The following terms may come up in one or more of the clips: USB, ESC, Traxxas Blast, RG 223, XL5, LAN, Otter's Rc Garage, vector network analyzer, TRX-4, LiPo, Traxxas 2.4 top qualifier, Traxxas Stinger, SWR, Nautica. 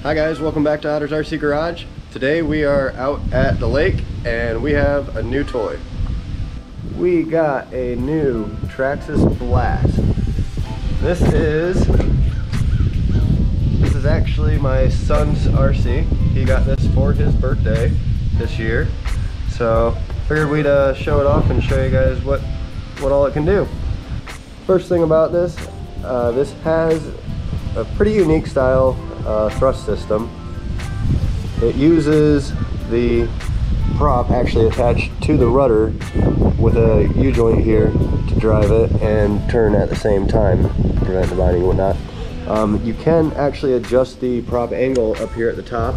Hi guys, welcome back to Otter's Rc Garage. Today we are out at the lake and we have a new toy. We got a new Traxxas Blast. This is actually my son's RC. He got this for his birthday this year. So figured we'd show it off and show you guys what all it can do. First thing about this, this has a pretty unique style thrust system. It uses the prop actually attached to the rudder with a U-joint here to drive it and turn at the same time, prevent the binding and whatnot. You can actually adjust the prop angle up here at the top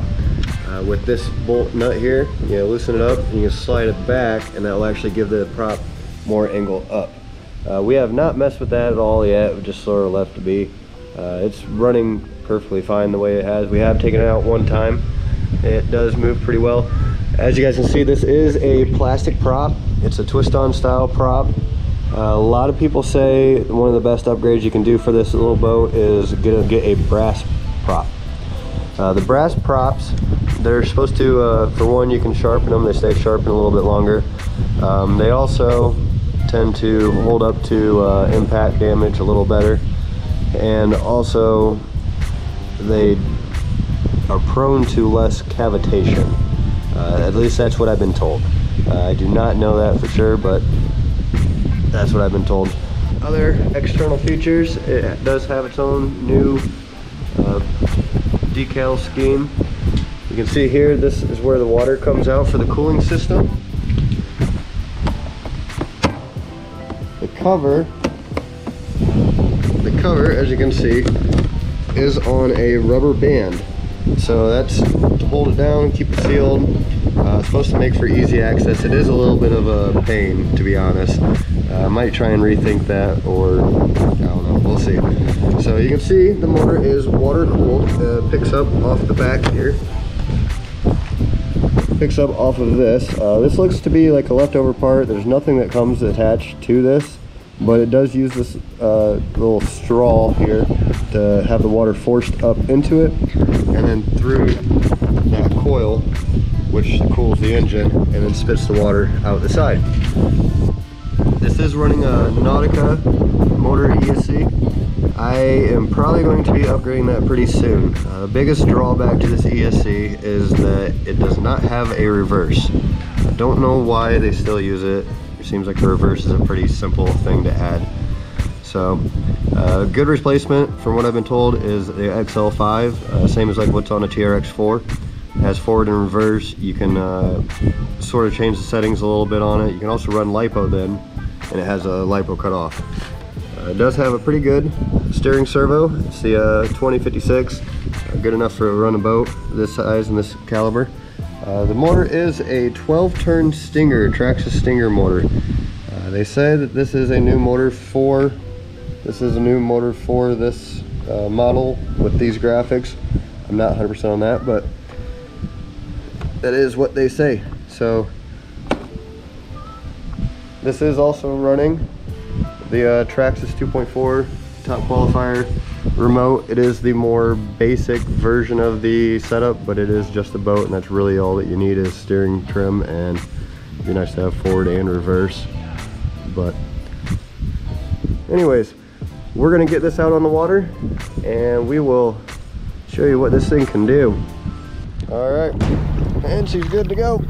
with this bolt nut here. You loosen it up and you slide it back, and that will actually give the prop more angle up. We have not messed with that at all yet. We just sort of left it be. It's running perfectly fine the way it has. We have taken it out one time. It does move pretty well. As you guys can see, this is a plastic prop. It's a twist-on style prop. A lot of people say one of the best upgrades you can do for this little boat is get a brass prop. The brass props, they're supposed to, for one, you can sharpen them. They stay sharp and a little bit longer. They also tend to hold up to impact damage a little better. And also, they are prone to less cavitation. At least that's what I've been told. I do not know that for sure, but that's what I've been told. Other external features, it does have its own new decal scheme. You can see here, this is where the water comes out for the cooling system. The cover, as you can see, is on a rubber band. So that's to hold it down, keep it sealed. It's supposed to make for easy access. It is a little bit of a pain, to be honest. I might try and rethink that, or I don't know, we'll see. So you can see the motor is water cooled. Picks up off the back here. Picks up off of this. This looks to be like a leftover part. There's nothing that comes attached to this, but it does use this little straw here to have the water forced up into it and then through that coil, which cools the engine and then spits the water out the side. This is running a Nautica motor ESC. I am probably going to be upgrading that pretty soon. The biggest drawback to this ESC is that it does not have a reverse. I don't know why they still use it. Seems like the reverse is a pretty simple thing to add. So good replacement from what I've been told is the XL5, same as like what's on a TRX-4. It has forward and reverse. You can sort of change the settings a little bit on it. You can also run LiPo then, and it has a LiPo cutoff. It does have a pretty good steering servo. It's the 2056, good enough for run a boat this size and this caliber. The motor is a 12-turn Stinger, Traxxas Stinger motor. They say that this is a new motor for this model with these graphics. I'm not 100% on that, but that is what they say. So this is also running the Traxxas 2.4 top qualifier remote. It is the more basic version of the setup, but it is just a boat, and that's really all that you need is steering trim, and it'd be nice to have forward and reverse. But anyways, we're gonna get this out on the water and we will show you what this thing can do. All right, and she's good to go.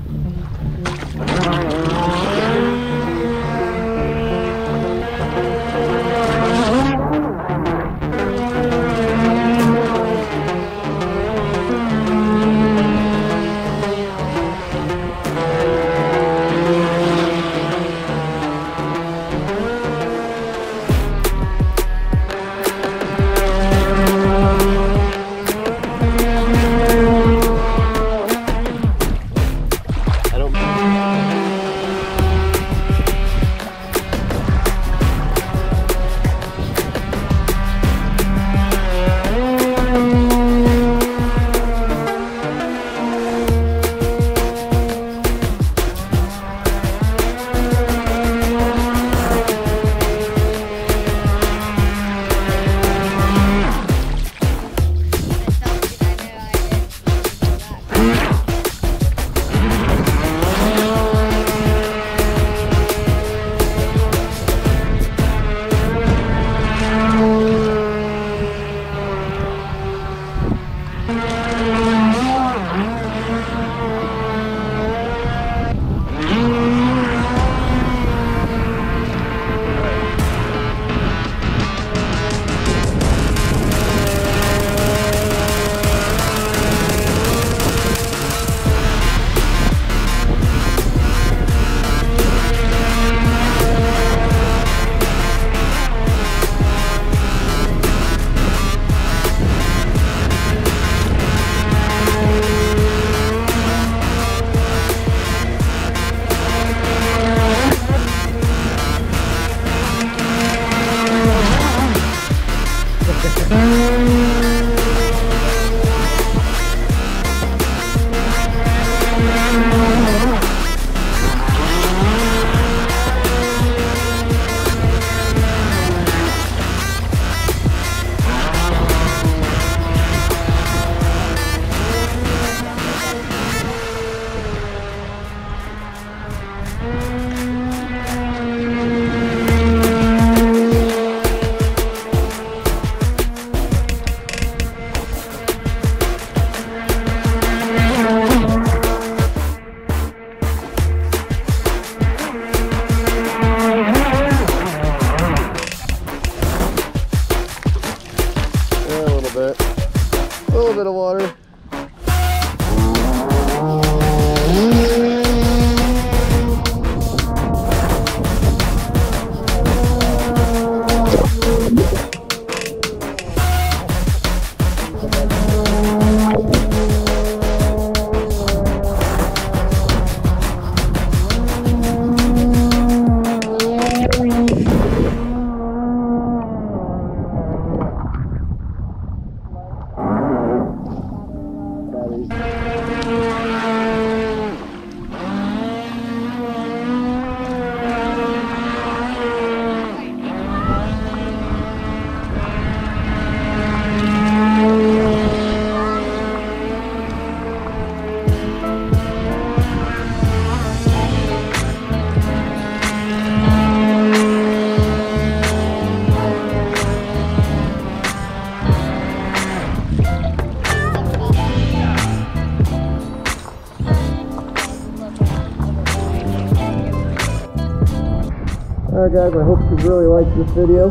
Alright guys, I hope you really liked this video.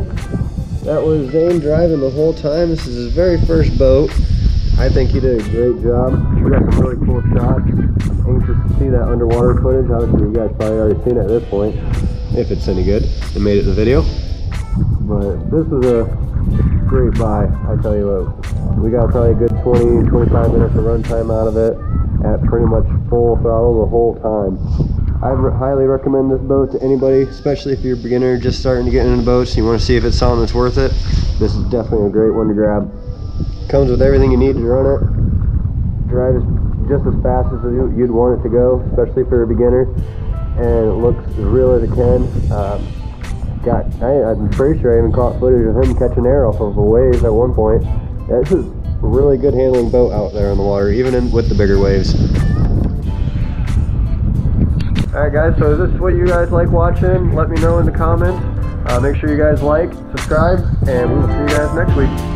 That was Zane driving the whole time. This is his very first boat. I think he did a great job. We got some really cool shots. Anxious to see that underwater footage. Obviously you guys probably already seen it at this point, if it's any good. It made it in the video. But this is a great buy, I tell you what. We got probably a good 20, 25 minutes of run time out of it at pretty much full throttle the whole time. I highly recommend this boat to anybody, especially if you're a beginner just starting to get into boats and you want to see if it's something that's worth it. This is definitely a great one to grab. Comes with everything you need to run it. Drive just as fast as you'd want it to go, especially for a beginner. And it looks as real as it can. I'm pretty sure I even caught footage of him catching air off of a wave at one point. This is a really good handling boat out there on the water, even with the bigger waves. Alright guys, so is this what you guys like watching? Let me know in the comments. Make sure you guys like, subscribe, and we will see you guys next week.